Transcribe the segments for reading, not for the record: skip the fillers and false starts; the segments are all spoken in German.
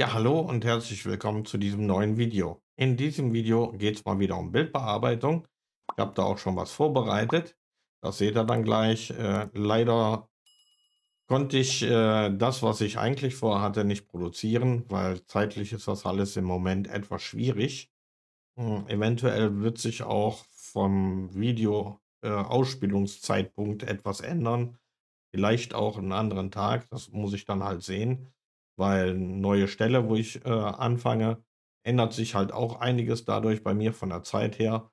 Ja, hallo und herzlich willkommen zu diesem neuen Video. In diesem Video geht es mal wieder um Bildbearbeitung. Ich habe da auch schon was vorbereitet. Das seht ihr dann gleich. Leider konnte ich das, was ich eigentlich vorhatte, nicht produzieren, weil zeitlich ist das alles im Moment etwas schwierig. Eventuell wird sich auch vom Video Ausspielungszeitpunkt etwas ändern. Vielleicht auch einen anderen Tag. Das muss ich dann halt sehen. Weil neue Stelle, wo ich anfange, ändert sich halt auch einiges dadurch bei mir von der Zeit her.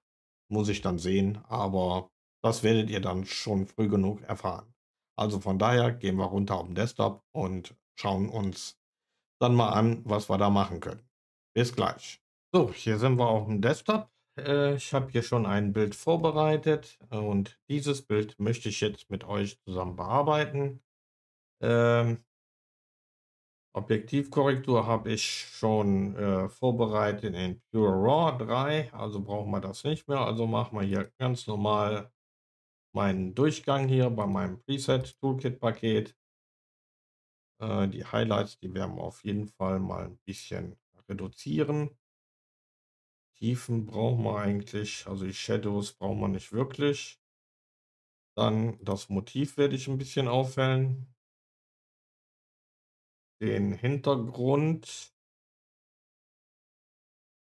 Muss ich dann sehen, aber das werdet ihr dann schon früh genug erfahren. Also von daher gehen wir runter auf den Desktop und schauen uns dann mal an, was wir da machen können. Bis gleich. So, hier sind wir auf dem Desktop. Ich habe hier schon ein Bild vorbereitet und dieses Bild möchte ich jetzt mit euch zusammen bearbeiten. Objektivkorrektur habe ich schon vorbereitet in Pure Raw 3, also brauchen wir das nicht mehr. Also machen wir hier ganz normal meinen Durchgang hier bei meinem Preset-Toolkit-Paket. Die Highlights, die werden wir auf jeden Fall mal ein bisschen reduzieren. Tiefen brauchen wir eigentlich, also die Shadows brauchen wir nicht wirklich. Dann das Motiv werde ich ein bisschen aufhellen. Den Hintergrund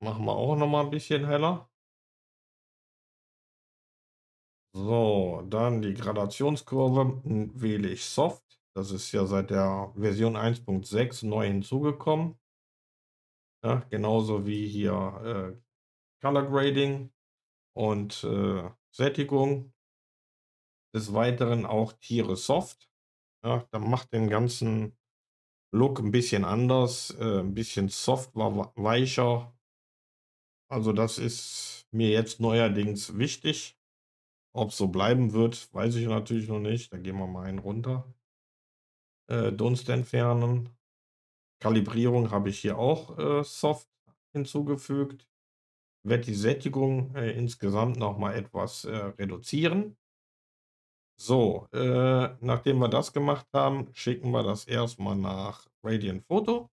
machen wir auch noch mal ein bisschen heller. So, dann die Gradationskurve wähle ich Soft. Das ist ja seit der Version 1.6 neu hinzugekommen. Ja, genauso wie hier Color Grading und Sättigung. Des Weiteren auch Tiere Soft. Ja, dann macht den ganzen Look ein bisschen anders, ein bisschen softer, weicher. Also das ist mir jetzt neuerdings wichtig. Ob es so bleiben wird, weiß ich natürlich noch nicht. Da gehen wir mal einen runter. Dunst entfernen. Kalibrierung habe ich hier auch soft hinzugefügt. Werde die Sättigung insgesamt nochmal etwas reduzieren. So, nachdem wir das gemacht haben, schicken wir das erstmal nach Radiant Photo,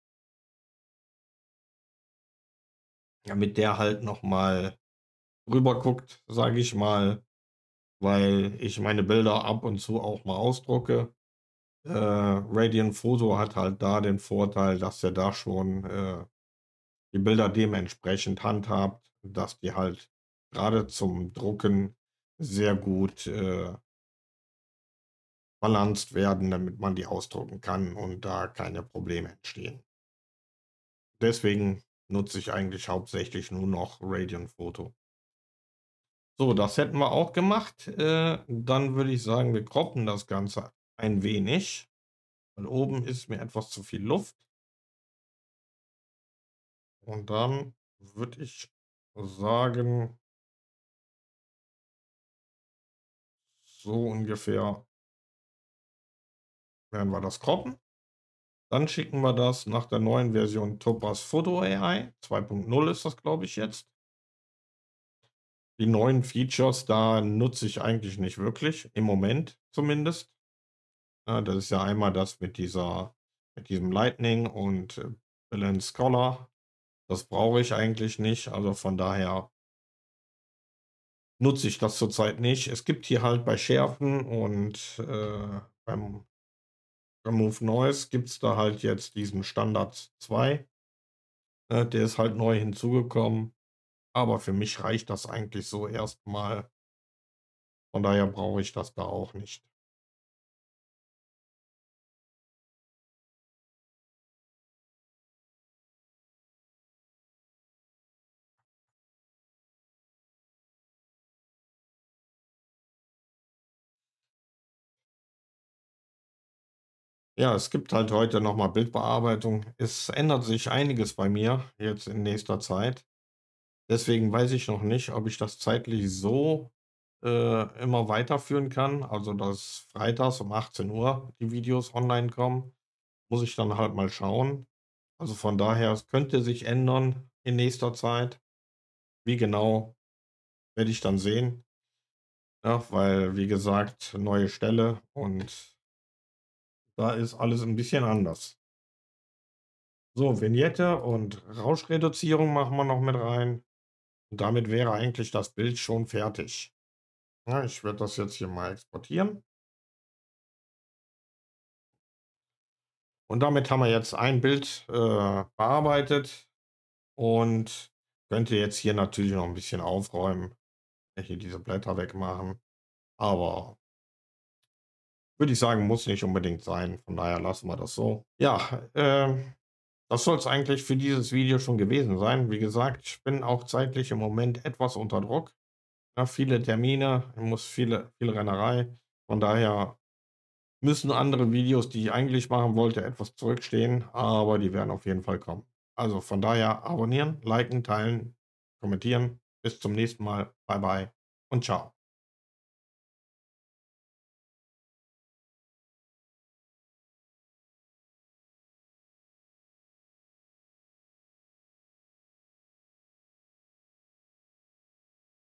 damit der halt nochmal rüber guckt, sage ich mal, weil ich meine Bilder ab und zu auch mal ausdrucke. Radiant Photo hat halt da den Vorteil, dass er da schon die Bilder dementsprechend handhabt, dass die halt gerade zum Drucken sehr gut balanciert werden, damit man die ausdrucken kann und da keine Probleme entstehen. Deswegen nutze ich eigentlich hauptsächlich nur noch Radiant Photo. So, das hätten wir auch gemacht. Dann würde ich sagen, wir kroppen das Ganze ein wenig. Weil oben ist mir etwas zu viel Luft. Und dann würde ich sagen, so ungefähr werden wir das croppen. Dann schicken wir das nach der neuen Version Topaz Photo AI. 2.0 ist das, glaube ich, jetzt. Die neuen Features, da nutze ich eigentlich nicht wirklich. Im Moment zumindest. Ja, das ist ja einmal das mit diesem Lightning und Balance Color. Das brauche ich eigentlich nicht. Also von daher nutze ich das zurzeit nicht. Es gibt hier halt bei Schärfen und beim Remove Noise gibt es da halt jetzt diesen Standard 2. Der ist halt neu hinzugekommen. Aber für mich reicht das eigentlich so erstmal. Von daher brauche ich das da auch nicht. Ja, es gibt halt heute nochmal Bildbearbeitung. Es ändert sich einiges bei mir jetzt in nächster Zeit. Deswegen weiß ich noch nicht, ob ich das zeitlich so immer weiterführen kann. Also, dass freitags um 18 Uhr die Videos online kommen, muss ich dann halt mal schauen. Also von daher, es könnte sich ändern in nächster Zeit. Wie genau, werde ich dann sehen. Ja, weil, wie gesagt, neue Stelle und da ist alles ein bisschen anders. So, Vignette und Rauschreduzierung machen wir noch mit rein. Und damit wäre eigentlich das Bild schon fertig. Ja, ich werde das jetzt hier mal exportieren. Und damit haben wir jetzt ein Bild bearbeitet und könnte jetzt hier natürlich noch ein bisschen aufräumen. Hier diese Blätter wegmachen. Aber würde ich sagen, muss nicht unbedingt sein. Von daher lassen wir das so. Ja, das soll es eigentlich für dieses Video schon gewesen sein. Wie gesagt, ich bin auch zeitlich im Moment etwas unter Druck. Ja, viele Termine, ich muss viel Rennerei. Von daher müssen andere Videos, die ich eigentlich machen wollte, etwas zurückstehen. Aber die werden auf jeden Fall kommen. Also von daher abonnieren, liken, teilen, kommentieren. Bis zum nächsten Mal. Bye bye und ciao.